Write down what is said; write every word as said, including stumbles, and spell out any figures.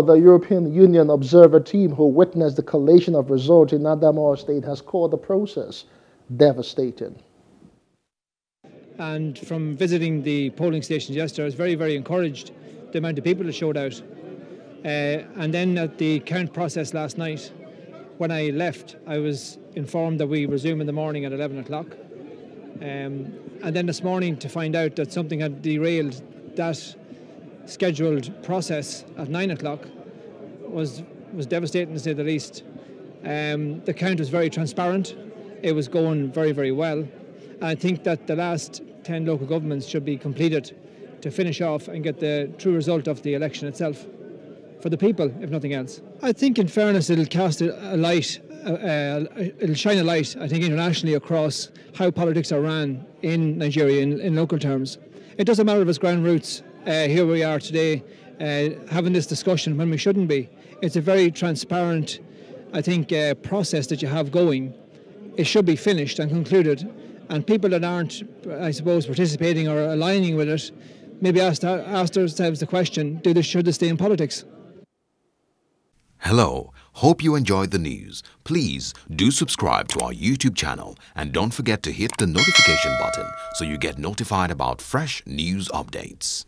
The European Union Observer Team, who witnessed the collation of results in Adamawa State, has called the process devastating. And from visiting the polling stations yesterday, I was very, very encouraged the amount of people that showed out. Uh, and then at the count process last night, when I left, I was informed that we resume in the morning at eleven o'clock. Um, and then this morning to find out that something had derailed that scheduled process at nine o'clock was was devastating, to say the least. Um, the count was very transparent. It was going very, very well. And I think that the last ten local governments should be completed to finish off and get the true result of the election itself for the people, if nothing else. I think, in fairness, it'll cast a light, uh, it'll shine a light, I think, internationally across how politics are ran in Nigeria in, in local terms. It doesn't matter if it's ground roots. Uh, here we are today uh, having this discussion when we shouldn't be. It's a very transparent, I think, uh, process that you have going. It should be finished and concluded, and people that aren't, I suppose, participating or aligning with it, maybe ask, ask themselves the question, do they, should they stay in politics? Hello, hope you enjoyed the news. Please do subscribe to our YouTube channel and don't forget to hit the notification button so you get notified about fresh news updates.